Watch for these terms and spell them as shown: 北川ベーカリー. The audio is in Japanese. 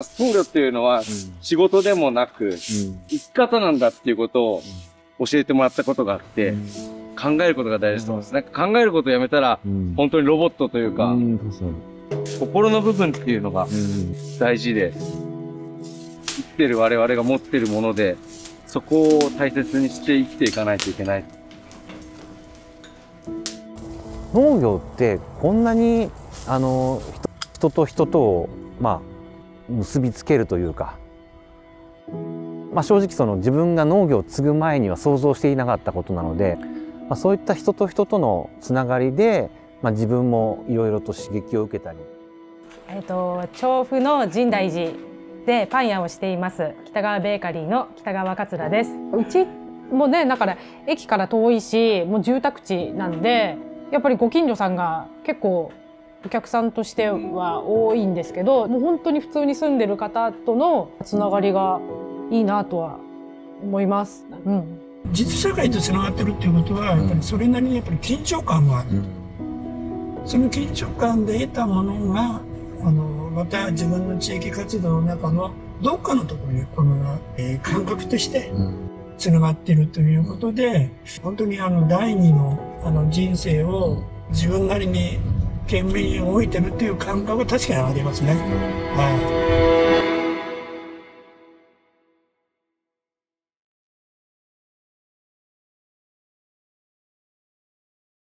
僧侶っていうのは仕事でもなく生き方なんだっていうことを教えてもらったことがあって、考えることが大事だと思います。なんか考えることをやめたら本当にロボットというか、心の部分っていうのが大事で、生きてる我々が持ってるもので、そこを大切にして生きていかないといけない。農業ってこんなに人と人とを結びつけるというか、正直その自分が農業を継ぐ前には想像していなかったことなので、そういった人と人とのつながりで、自分もいろいろと刺激を受けたり、調布の深大寺でパン屋をしています北川ベーカリーの北川桂です。うちもね、だから駅から遠いし、もう住宅地なんで、やっぱりご近所さんが結構お客さんとしては多いんですけど、もう本当に普通に住んでる方とのつながりがいいなとは思います。うん、実社会とつながってるっていうことは、やっぱりそれなりにやっぱり緊張感がある。うん、その緊張感で得たものが、また自分の地域活動の中のどっかのところにこの、感覚としてつながってるということで、本当に第二の人生を自分なりに懸命に動いてるっていう感覚は確かにありますね。はい。